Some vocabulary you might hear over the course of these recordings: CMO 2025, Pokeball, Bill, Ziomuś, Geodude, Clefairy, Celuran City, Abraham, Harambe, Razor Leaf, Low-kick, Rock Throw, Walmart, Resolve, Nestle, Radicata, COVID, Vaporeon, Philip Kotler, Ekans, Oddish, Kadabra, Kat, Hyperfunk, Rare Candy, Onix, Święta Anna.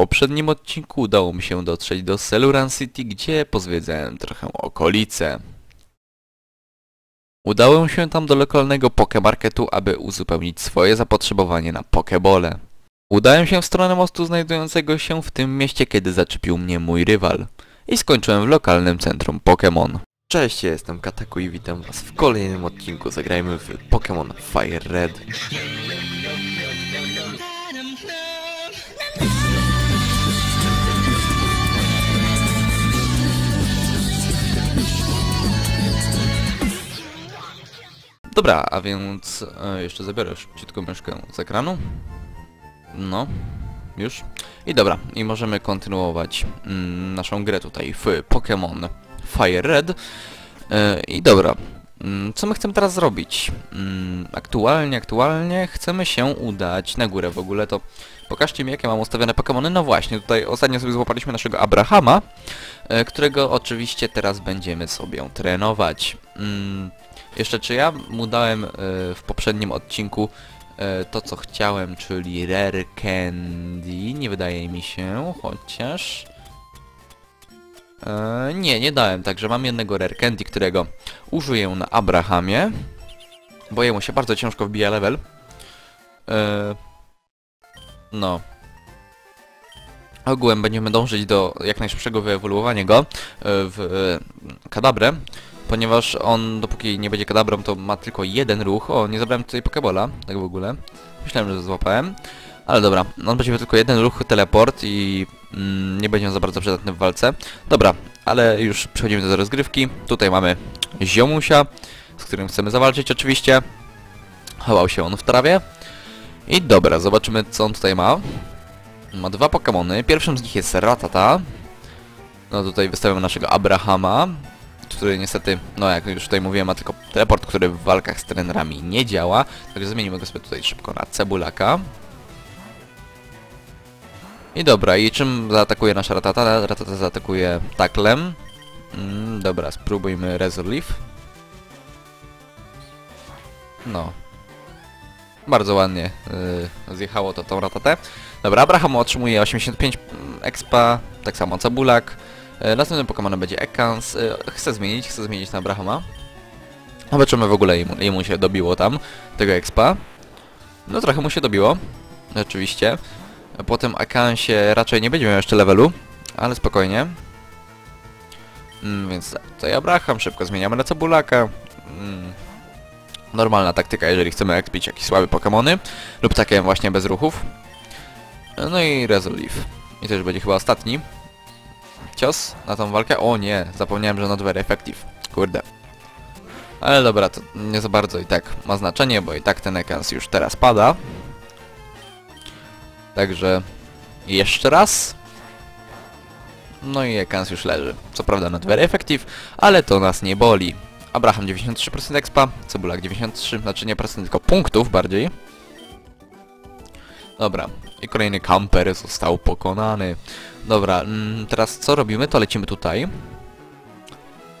poprzednim odcinku udało mi się dotrzeć do Celuran City, gdzie pozwiedzałem trochę okolice. Udałem się tam do lokalnego pokemarketu, aby uzupełnić swoje zapotrzebowanie na pokebole. Udałem się w stronę mostu znajdującego się w tym mieście, kiedy zaczepił mnie mój rywal. I skończyłem w lokalnym centrum Pokémon. Cześć, ja jestem Kataku i witam was w kolejnym odcinku. Zagrajmy w Pokémon Fire Red. Dobra, a więc jeszcze zabiorę szybciutką myszkę z ekranu. No, już. I dobra, i możemy kontynuować naszą grę tutaj w Pokémon Fire Red. I dobra, co my chcemy teraz zrobić? Aktualnie chcemy się udać na górę. W ogóle to pokażcie mi, jakie mam ustawione Pokémony. No właśnie, tutaj ostatnio sobie złapaliśmy naszego Abrahama, którego oczywiście teraz będziemy sobie trenować. Jeszcze czy ja mu dałem w poprzednim odcinku to, co chciałem, czyli Rare Candy? Nie wydaje mi się, chociaż... nie dałem, także mam jednego Rare Candy, którego użyję na Abrahamie, bo jemu się bardzo ciężko wbija level. No. Ogółem będziemy dążyć do jak najszybszego wyewoluowania go w Kadabrę, ponieważ on, dopóki nie będzie Kadabrą, to ma tylko jeden ruch. O, nie zabrałem tutaj Pokebola, tak w ogóle. Myślałem, że złapałem. Ale dobra, on będzie miał tylko jeden ruch, teleport i nie będzie on za bardzo przydatny w walce. Dobra, ale już przechodzimy do rozgrywki. Tutaj mamy Ziomusia, z którym chcemy zawalczyć oczywiście. Chował się on w trawie. I dobra, zobaczymy, co on tutaj ma. Ma dwa Pokemony. Pierwszym z nich jest Ratata. No tutaj wystawiam naszego Abrahama, który niestety, no jak już tutaj mówiłem, ma tylko teleport, który w walkach z trenerami nie działa. Także zmienimy go sobie tutaj szybko na Cebulaka. I dobra, i czym zaatakuje nasza Ratata? Ratata zaatakuje taklem. Dobra, spróbujmy Razor Leaf. No. Bardzo ładnie zjechało to tą Ratatę. Dobra, Abraham otrzymuje 85 expa, tak samo Cebulak. Następnym Pokémonem będzie Ekans. Chcę zmienić na Abrahama. Zobaczymy w ogóle, jemu się dobiło tam tego expa. No trochę mu się dobiło, rzeczywiście. Po tym Ekansie raczej nie będzie miał jeszcze levelu, ale spokojnie. Więc tutaj Abraham, szybko zmieniamy na Cebulaka. Normalna taktyka, jeżeli chcemy ekspić jakieś słabe Pokémony lub takie właśnie bez ruchów. No i Resolve. I to już będzie chyba ostatni cios na tą walkę. O nie, zapomniałem, że not very effective. Kurde. Ale dobra, to nie za bardzo i tak ma znaczenie, bo i tak ten Ekans już teraz pada. Także jeszcze raz. No i Ekans już leży. Co prawda not very effective, ale to nas nie boli. Abraham 93% expa, Cebulak 93%, znaczy nie procent, tylko punktów bardziej. Dobra, i kolejny kamper został pokonany. Dobra, teraz co robimy, to lecimy tutaj.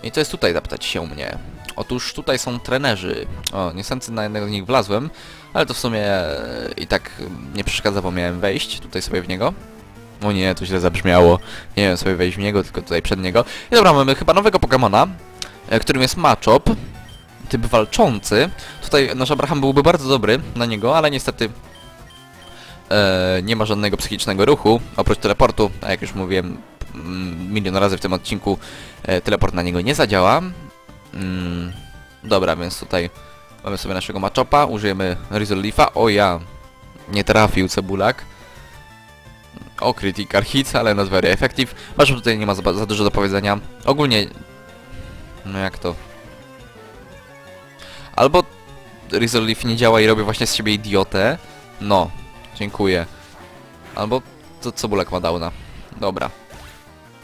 I co jest tutaj, zapytać się mnie. Otóż tutaj są trenerzy. O, niestety na jednego z nich wlazłem, ale to w sumie i tak nie przeszkadza, bo miałem wejść tutaj sobie w niego. O nie, to źle zabrzmiało. Nie miałem sobie wejść w niego, tylko tutaj przed niego. I dobra, mamy chyba nowego Pokemona, którym jest Machop, typ walczący. Tutaj nasz Abraham byłby bardzo dobry na niego, ale niestety nie ma żadnego psychicznego ruchu, oprócz teleportu, a jak już mówiłem milion razy w tym odcinku, teleport na niego nie zadziała. Dobra, więc tutaj mamy sobie naszego Machopa, użyjemy Razor Leafa. O ja, nie trafił Cebulak. O, critical hit, ale not very effective. Machop tutaj nie ma za dużo do powiedzenia. Ogólnie... no jak to? Albo Razor Leaf nie działa i robi właśnie z siebie idiotę. No, dziękuję. Albo to Cebulak ma downa. Dobra.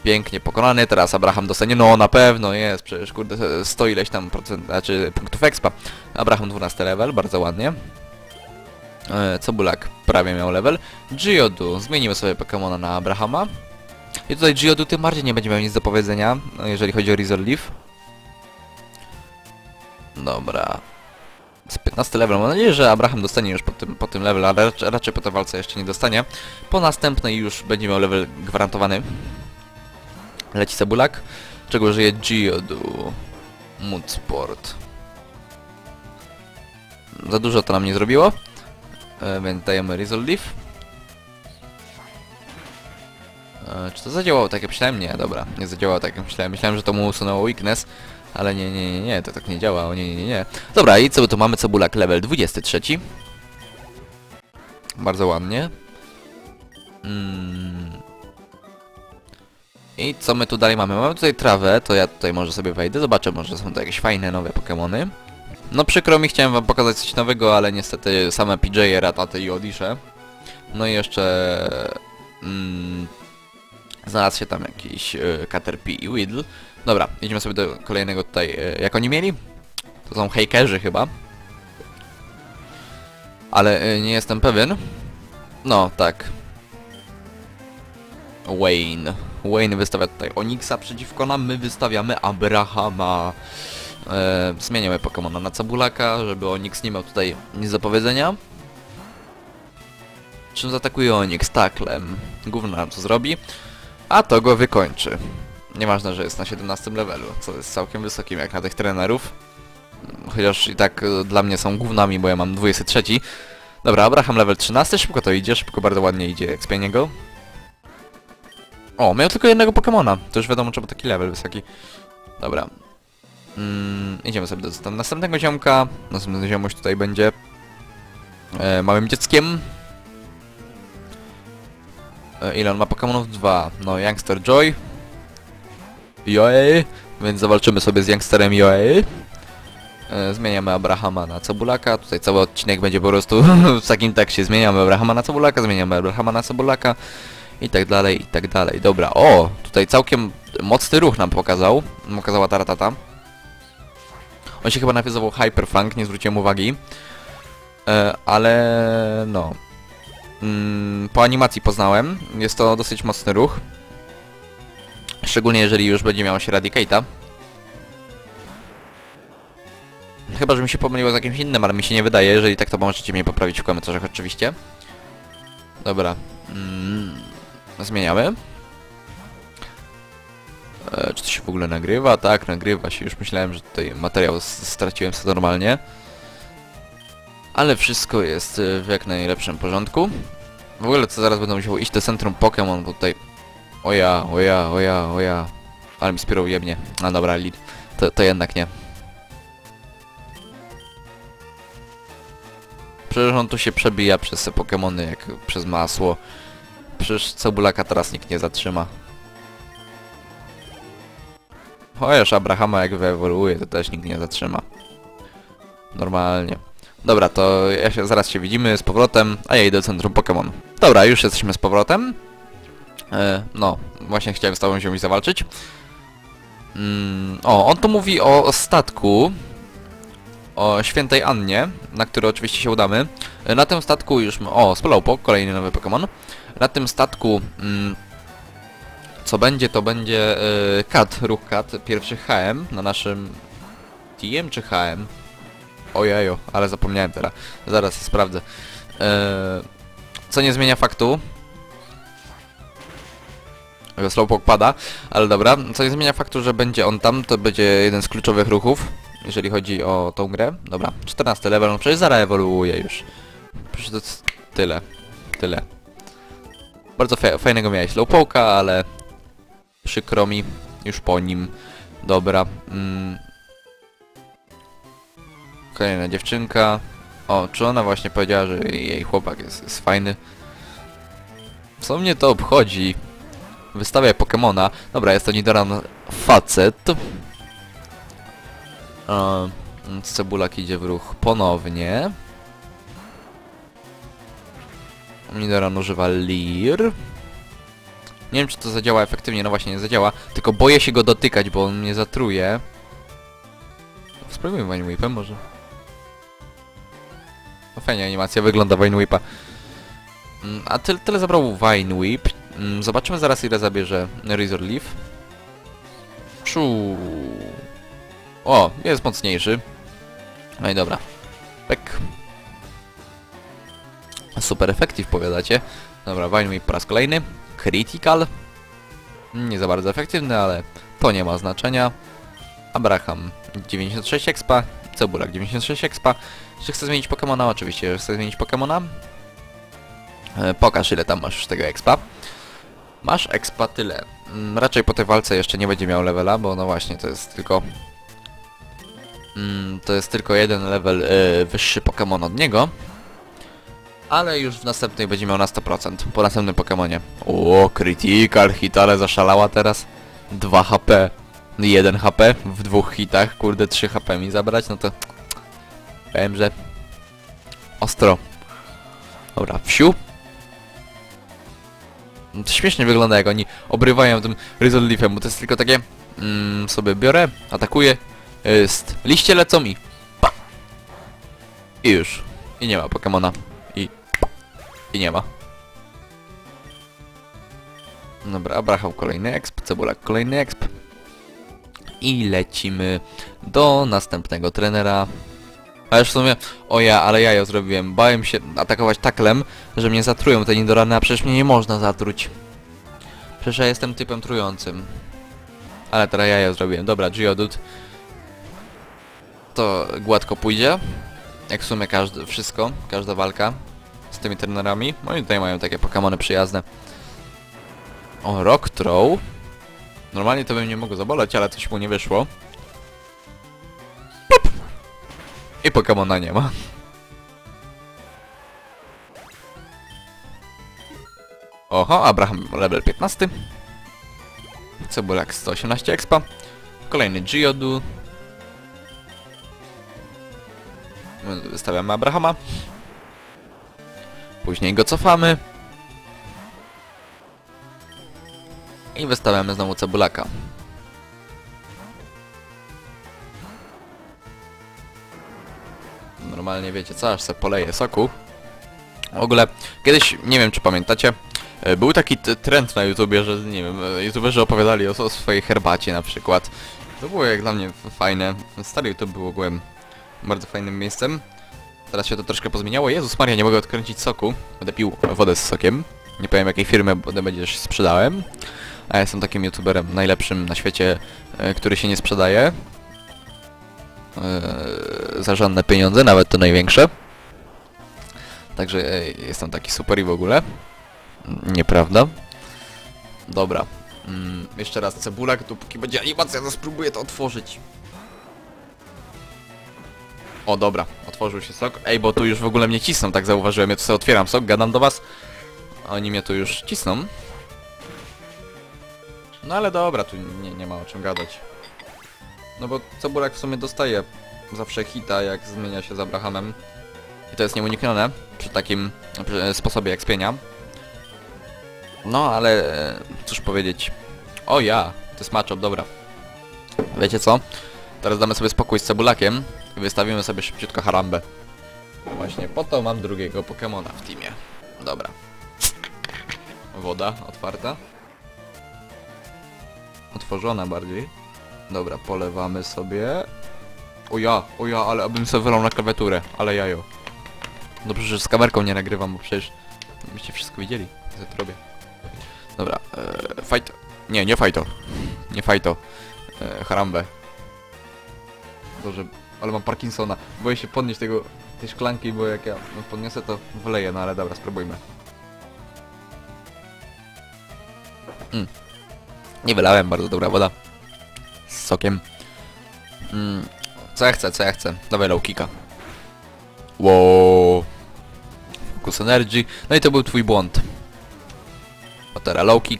Pięknie pokonany, teraz Abraham dostanie, no na pewno jest, przecież kurde, 100 ileś tam procent, znaczy punktów expa. Abraham 12 level, bardzo ładnie. Cebulak prawie miał level. Geodude, zmienimy sobie Pokemona na Abrahama. I tutaj Geodude tym bardziej nie będzie miał nic do powiedzenia, jeżeli chodzi o Razor Leaf. Dobra. z 15 levelem. Mam nadzieję, że Abraham dostanie już po tym levelu, ale raczej po tej walce jeszcze nie dostanie. Po następnej już będzie miał level gwarantowany. Leci Cebulak, czego żyje Geodude. Moodsport. Za dużo to nam nie zrobiło, więc dajemy Razor Leaf. Czy to zadziałało tak jak myślałem? Nie, dobra, nie zadziałało tak jak myślałem. Myślałem, że to mu usunęło weakness, ale nie, to tak nie działa, nie. Dobra, i co tu mamy? Cebulak level 23. Bardzo ładnie. I co my tu dalej mamy? Mamy tutaj trawę, to ja tutaj może sobie wejdę, zobaczę, może są to jakieś fajne nowe Pokemony. No przykro mi, chciałem wam pokazać coś nowego, ale niestety same Pidgeye, Rataty i Oddisze. No i jeszcze... znalazł się tam jakiś Caterpie i Weedle. Dobra, jedziemy sobie do kolejnego tutaj... jak oni mieli? To są hejkerzy chyba. Ale nie jestem pewien. No, tak. Wayne. Wayne wystawia tutaj Onixa przeciwko nam, my wystawiamy Abrahama. Zmieniamy Pokemona na Cebulaka, żeby Onix nie miał tutaj nic do powiedzenia. Czym zaatakuje Onix? Taklem. Gówno nam co zrobi. A to go wykończy. Nieważne, że jest na 17 levelu, co jest całkiem wysokim jak na tych trenerów. Chociaż i tak dla mnie są gównami, bo ja mam 23. Dobra, Abraham level 13, szybko to idzie, szybko bardzo ładnie idzie XP niego. O, miał tylko jednego Pokemona. To już wiadomo, czemu taki level wysoki. Dobra. Idziemy sobie do następnego ziomka. Następny ziomuś tutaj będzie małym dzieckiem. Ile on ma Pokemonów? 2. No, Youngster Joy. Joy. Więc zawalczymy sobie z Youngsterem Joy. Zmieniamy Abrahama na Cebulaka. Tutaj cały odcinek będzie po prostu w takim taksie. Zmieniamy Abrahama na Cebulaka, zmieniamy Abrahama na Cebulaka. I tak dalej, i tak dalej. Dobra, o! Tutaj całkiem mocny ruch nam pokazała ta Ratata. On się chyba nawiązywał Hyperfunk, nie zwróciłem uwagi. Ale... no... po animacji poznałem. Jest to dosyć mocny ruch. Szczególnie jeżeli już będzie miał się Radicata. Chyba, że mi się pomyliło z jakimś innym, ale mi się nie wydaje. Jeżeli tak, to możecie mnie poprawić w komentarzach oczywiście. Dobra. Zmieniamy. Czy to się w ogóle nagrywa? Tak, nagrywa się. Już myślałem, że tutaj materiał straciłem sobie normalnie. Ale wszystko jest w jak najlepszym porządku. W ogóle co zaraz będę musiał iść do centrum Pokémon, bo tutaj... Oja. Ale mi spirał jebnie. A dobra, lead. To jednak nie. Przecież on tu się przebija przez te Pokémony jak przez masło. Przecież Cebulaka teraz nikt nie zatrzyma. Chociaż Abrahama jak wyewoluuje, to też nikt nie zatrzyma. Normalnie. Dobra, to ja zaraz się widzimy z powrotem, a ja idę do centrum Pokémon. Dobra, już jesteśmy z powrotem. No, właśnie chciałem z tobą się zawalczyć. O, on tu mówi o statku. O Świętej Annie, na który oczywiście się udamy. Na tym statku już... O, Slowpoke, kolejny nowy Pokémon. Na tym statku... co będzie, to będzie Kat, ruch Kat, pierwszy HM na naszym... TM czy HM? Ojejo, ale zapomniałem teraz. Zaraz sprawdzę. Co nie zmienia faktu. Slowpoke pada, ale dobra. Co nie zmienia faktu, że będzie on tam, to będzie jeden z kluczowych ruchów, jeżeli chodzi o tą grę. Dobra, 14 level, no przecież zaraz ewoluuje już. Przecież to tyle. Bardzo fajnego miałeś Slowpoke'a, ale przykro mi, już po nim. Dobra. Kolejna dziewczynka. O, czy ona właśnie powiedziała, że jej chłopak jest fajny? Co mnie to obchodzi? Wystawiaj Pokemona. Dobra, jest to Nidoran facet. Cebulak idzie w ruch ponownie. Nidoran używa Leer. Nie wiem, czy to zadziała efektywnie. No właśnie, nie zadziała. Tylko boję się go dotykać, bo on mnie zatruje. Spróbujmy Vine Whipem może. No fajnie animacja wygląda Vine Whipa. A tyle zabrał Vine Whip. Zobaczymy zaraz, ile zabierze Razor Leaf. O, jest mocniejszy. No i dobra. Pek. Super efektyw powiadacie. Dobra, Vine Whip po raz kolejny. Critical. Nie za bardzo efektywny, ale to nie ma znaczenia. Abraham 96 expa. Cebulak 96 expa. Czy chcę zmienić Pokemona? Oczywiście, że chcę zmienić Pokemona. Pokaż, ile tam masz już tego expa. Masz expa tyle. Raczej po tej walce jeszcze nie będzie miał levela, bo no właśnie, to jest tylko jeden level wyższy Pokemon od niego. Ale już w następnej będzie miał na 100%. Po następnym Pokemonie. O, critical hit, ale zaszalała teraz. 2 HP. 1 HP w dwóch hitach. Kurde, 3 HP mi zabrać, no to... Powiem, że... Ostro. Dobra, wsiu. To śmiesznie wygląda, jak oni obrywają tym Razor Leafem, bo to jest tylko takie... sobie biorę, atakuję. Liście lecą i... Pa! I już. I nie ma Pokemona. I nie ma. Dobra, Abraham kolejny exp, Cebulak kolejny exp. I lecimy do następnego trenera. A już w sumie... O ja, ale ja ją zrobiłem. Bałem się atakować taklem, że mnie zatrują te Nidorany, a przecież mnie nie można zatruć. Przecież ja jestem typem trującym. Ale teraz ja ją zrobiłem. Dobra, Geodude. To gładko pójdzie. Jak w sumie wszystko, każda walka z tymi trenerami. No i tutaj mają takie Pokemony przyjazne. O, Rock Throw. Normalnie to bym nie mogło zabolać, ale coś mu nie wyszło. Pop. I Pokemona nie ma. Oho, Abraham level 15. Cebulak 118 expa. Kolejny Geodude. Wystawiamy Abrahama. Później go cofamy. I wystawiamy znowu Cebulaka. Normalnie wiecie co, aż se poleję soku. W ogóle, kiedyś, nie wiem czy pamiętacie, był taki trend na YouTubie, że nie wiem, YouTuberzy opowiadali o swojej herbacie na przykład. To było jak dla mnie fajne. Stary YouTube był ogółem bardzo fajnym miejscem. Teraz się to troszkę pozmieniało. Jezus Maria, nie mogę odkręcić soku. Będę pił wodę z sokiem. Nie powiem jakiej firmy, bo będziesz sprzedałem. A ja jestem takim youtuberem najlepszym na świecie, który się nie sprzedaje. Za żadne pieniądze, nawet te największe. Także jestem taki super i w ogóle. Nieprawda. Dobra. Jeszcze raz Cebulak, dopóki będzie animacja, to spróbuję to otworzyć. O dobra, otworzył się sok. Ej, bo tu już w ogóle mnie cisną, tak zauważyłem. Ja tu sobie otwieram sok, gadam do was. Oni mnie tu już cisną. No ale dobra, tu nie ma o czym gadać. No bo Cebulak w sumie dostaje zawsze hita, jak zmienia się z Abrahamem. I to jest nieuniknione przy takim sposobie ekspienia. No ale cóż powiedzieć. O ja, to jest Machop, dobra. Wiecie co? Teraz damy sobie spokój z Cebulakiem. I wystawimy sobie szybciutko Harambe. Właśnie po to mam drugiego Pokemona w teamie. Dobra. Woda otwarta. Otworzona bardziej. Dobra, polewamy sobie. O ja, ale abym sobie wylał na klawiaturę. Ale jajo. Dobrze, że z kamerką nie nagrywam, bo przecież byście wszystko widzieli. Co to robię. Dobra, fajto. Nie, nie fajto. Nie fajto. Harambe. Dobrze. Ale mam Parkinsona. Boję się podnieść tej szklanki, bo jak ja podniosę, to wyleję. No ale dobra, spróbujmy. Nie wylałem, bardzo dobra woda. Z sokiem. Co ja chcę, co ja chcę? Dawaj low-kicka. Wow. Focus Energy. No i to był twój błąd. A teraz low-kick.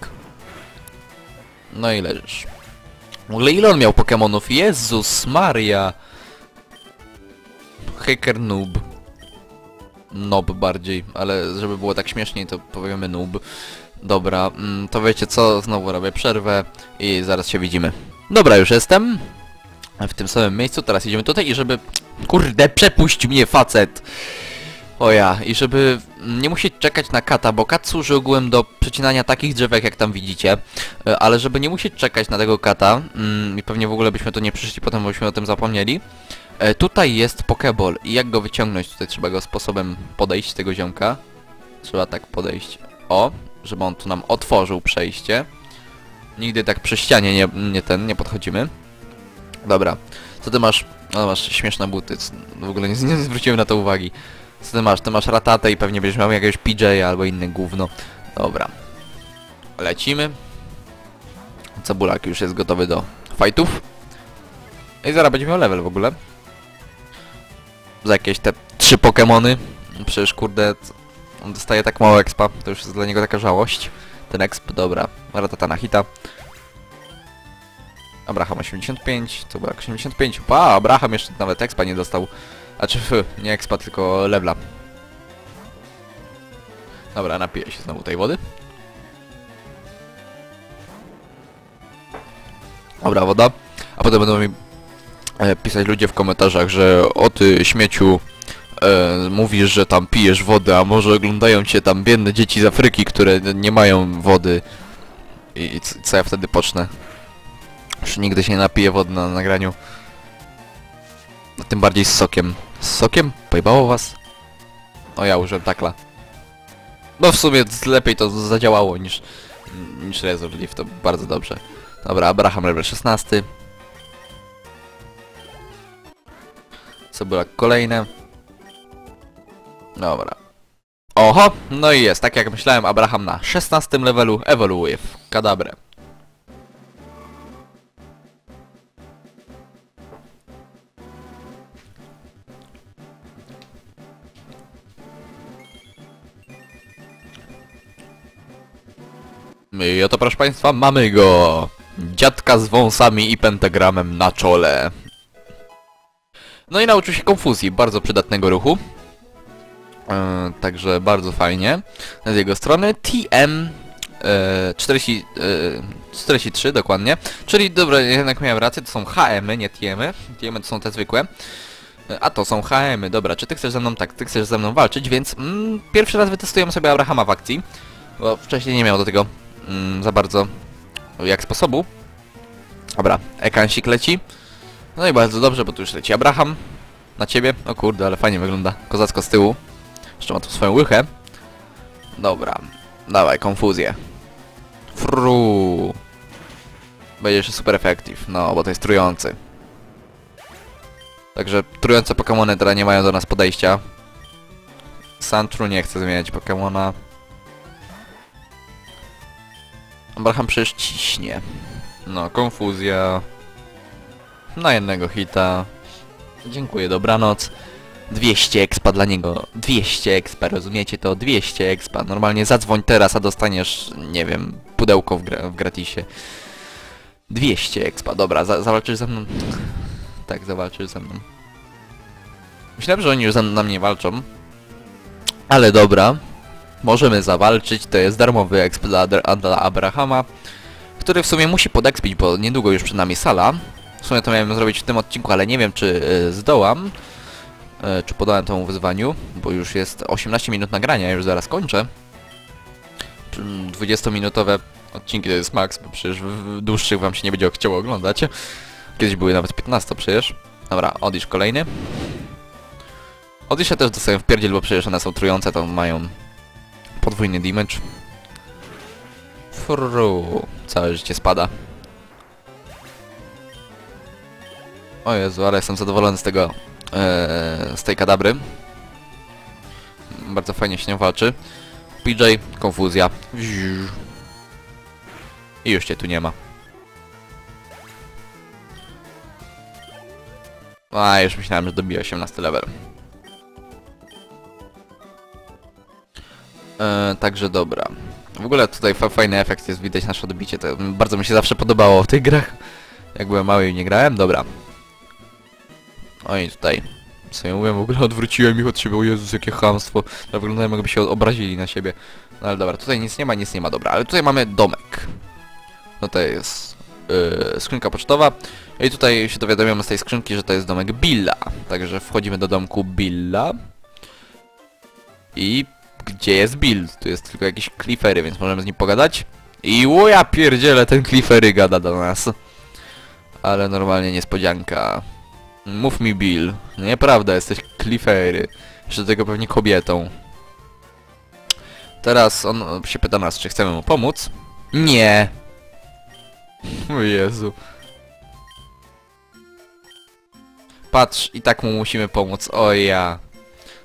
No i leżysz. W ogóle ile on miał Pokemonów? Jezus Maria. Hacker noob. Nob bardziej, ale żeby było tak śmieszniej, to powiemy noob. Dobra, to wiecie co, znowu robię przerwę i zaraz się widzimy. Dobra, już jestem w tym samym miejscu, teraz idziemy tutaj i żeby... Kurde, przepuść mnie facet! O ja, i żeby nie musieć czekać na Kata, bo Kat służy ogółem do przecinania takich drzewek, jak tam widzicie. Ale żeby nie musieć czekać na tego Kata, i pewnie w ogóle byśmy tu nie przyszli, potem byśmy o tym zapomnieli, Tutaj jest Pokeball i jak go wyciągnąć? Tutaj trzeba go sposobem podejść tego ziomka. Trzeba tak podejść, o, żeby on tu nam otworzył przejście. Nigdy tak przy ścianie nie podchodzimy. Dobra, co ty masz? No masz śmieszne buty, w ogóle nie zwróciłem na to uwagi. Co ty masz? Ty masz Ratatę i pewnie będziesz miał jakiegoś Pidgeya albo inne gówno. Dobra. Lecimy. Cebulak już jest gotowy do fightów. I zaraz będzie miał level w ogóle. Za jakieś te 3 Pokemony. Przecież kurde, on dostaje tak mało expa, to już jest dla niego taka żałość. Ten exp, dobra. Ratata na hita. Abraham 85, to było 85. Pa, Abraham jeszcze nawet expa nie dostał. Znaczy, nie expa, tylko levela. Dobra, napiję się znowu tej wody. Dobra, woda. A potem będą mi pisać ludzie w komentarzach, że o ty śmieciu, mówisz, że tam pijesz wodę, a może oglądają cię tam biedne dzieci z Afryki, które nie mają wody. I co ja wtedy pocznę? Już nigdy się nie napiję wody na nagraniu. No, tym bardziej z sokiem. Z sokiem? Pojebało was? O, ja użyłem takla. No w sumie lepiej to zadziałało niż Razor Leaf, to bardzo dobrze. Dobra, Abraham level 16. Co było kolejne? Dobra. Oho, no i jest, tak jak myślałem, Abraham na 16 levelu ewoluuje w Kadabrę. I oto, proszę państwa, mamy go! Dziadka z wąsami i pentagramem na czole. No i nauczył się konfuzji, bardzo przydatnego ruchu. Także bardzo fajnie. Z jego strony TM 43 dokładnie. Czyli dobra, jednak miałem rację, to są HM-y, nie TM-y. TM-y to są te zwykłe. A to są HM-y, dobra, czy ty chcesz ze mną? Tak, ty chcesz ze mną walczyć, więc pierwszy raz wytestujemy sobie Abrahama w akcji. Bo wcześniej nie miał do tego za bardzo jak sposobu. Dobra, Ekansik leci. No i bardzo dobrze, bo tu już leci Abraham na ciebie. O kurde, ale fajnie wygląda. Kozacko z tyłu. Jeszcze ma tu swoją łychę. Dobra, dawaj, konfuzję. Fruu. Będzie jeszcze super efektyw, no bo to jest trujący. Także trujące Pokemony teraz nie mają do nas podejścia. Sandru nie chce zmieniać Pokemona. Abraham przecież ciśnie. No, konfuzja. Na jednego hita. Dziękuję, dobranoc. 200 expa dla niego. 200 expa, rozumiecie to? 200 expa. Normalnie zadzwoń teraz, a dostaniesz, nie wiem, pudełko w gratisie. 200 expa, dobra, zawalczysz ze mną? Tak, zawalczysz ze mną. Myślałem, że oni już na mnie walczą. Ale dobra. Możemy zawalczyć, to jest darmowy exp dla Abrahama, który w sumie musi podexpić, bo niedługo już przed nami sala. W sumie to miałem zrobić w tym odcinku, ale nie wiem, czy zdołam, czy podałem temu wyzwaniu, bo już jest 18 minut nagrania, już zaraz kończę. 20-minutowe odcinki to jest max, bo przecież w dłuższych wam się nie będzie chciało oglądać. Kiedyś były nawet 15 przecież. Dobra, Oddish kolejny. Oddisha też dostaję w pierdziel, bo przecież one są trujące, to mają podwójny damage. Fru, całe życie spada. O Jezu, ale jestem zadowolony z tego, z tej Kadabry. Bardzo fajnie się nią walczy. Pidgey, konfuzja. I już cię tu nie ma. A, już myślałem, że dobiję 18 level. Także dobra. W ogóle tutaj fajny efekt jest, widać nasze odbicie. To bardzo mi się zawsze podobało w tych grach. Jak byłem mały i nie grałem, dobra. O i tutaj. Co ja mówiłem, w ogóle odwróciłem ich od siebie, o Jezus, jakie chamstwo. No wyglądają, jakby się obrazili na siebie. No ale dobra, tutaj nic nie ma, dobra. Ale tutaj mamy domek. No to jest skrzynka pocztowa. I tutaj się dowiadujemy z tej skrzynki, że to jest domek Billa. Także wchodzimy do domku Billa. I... Gdzie jest Bill? Tu jest tylko jakiś Clefairy, więc możemy z nim pogadać. I o ja pierdzielę, ten Clefairy gada do nas. Ale normalnie niespodzianka. Mów mi, Bill. Nieprawda, jesteś Clefairy. Jeszcze do tego pewnie kobietą. Teraz on się pyta nas, czy chcemy mu pomóc. Nie. O Jezu. Patrz, i tak mu musimy pomóc. O ja.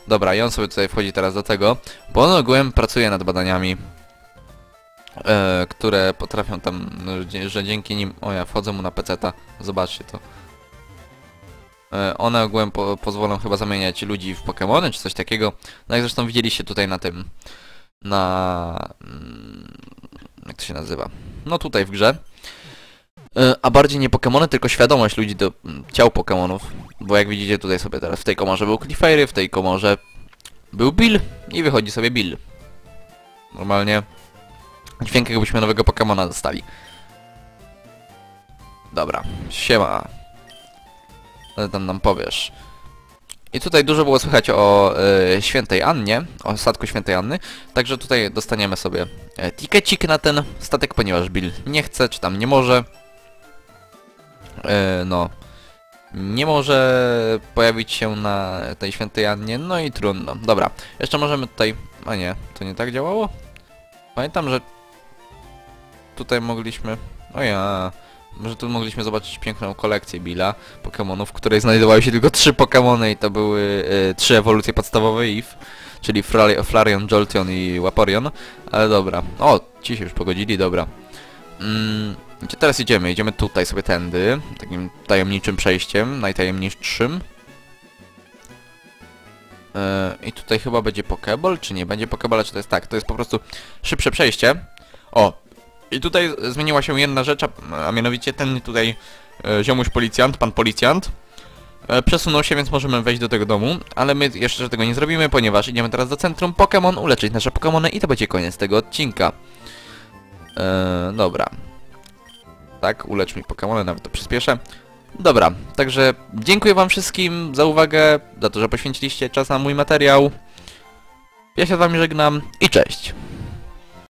Dobra, i on sobie tutaj wchodzi teraz do tego, bo on ogółem pracuje nad badaniami, które potrafią tam, że dzięki nim... O ja, wchodzę mu na peceta. Zobaczcie to. One ogółem pozwolą chyba zamieniać ludzi w Pokemony, czy coś takiego. No jak zresztą widzieliście tutaj na tym... Na... Jak to się nazywa? No tutaj w grze. A bardziej nie Pokemony, tylko świadomość ludzi do ciał Pokemonów. Bo jak widzicie tutaj sobie teraz, w tej komorze był Clefairy, w tej komorze był Bill i wychodzi sobie Bill. Normalnie dźwięk jakbyśmy nowego Pokemona dostali. Dobra, siema. Ale tam nam powiesz. I tutaj dużo było słychać o Świętej Annie, o statku Świętej Anny. Także tutaj dostaniemy sobie tikecik na ten statek, ponieważ Bill nie chce, czy tam nie może. No, nie może pojawić się na tej Świętej Annie, no i trudno. Dobra, jeszcze możemy tutaj... A nie, to nie tak działało? Pamiętam, że tutaj mogliśmy... O ja... Może tu mogliśmy zobaczyć piękną kolekcję Billa Pokemonów, w której znajdowały się tylko 3 Pokemony i to były 3 ewolucje podstawowe IF, czyli Flareon, Jolteon i Vaporeon. Ale dobra. O, ci się już pogodzili, dobra. Gdzie teraz idziemy? Idziemy tutaj sobie tędy, takim tajemniczym przejściem, najtajemniczszym. I tutaj chyba będzie Pokeball, czy nie będzie Pokeballa, czy to jest tak? To jest po prostu szybsze przejście. O! I tutaj zmieniła się jedna rzecz, a mianowicie ten tutaj ziomuś policjant, pan policjant przesunął się, więc możemy wejść do tego domu, ale my jeszcze tego nie zrobimy, ponieważ idziemy teraz do centrum Pokémon, uleczyć nasze Pokémony i to będzie koniec tego odcinka. Dobra. Tak, ulecz mi Pokémony, nawet to przyspieszę. Dobra, także dziękuję wam wszystkim za uwagę, za to, że poświęciliście czas na mój materiał. Ja się z wami żegnam i cześć!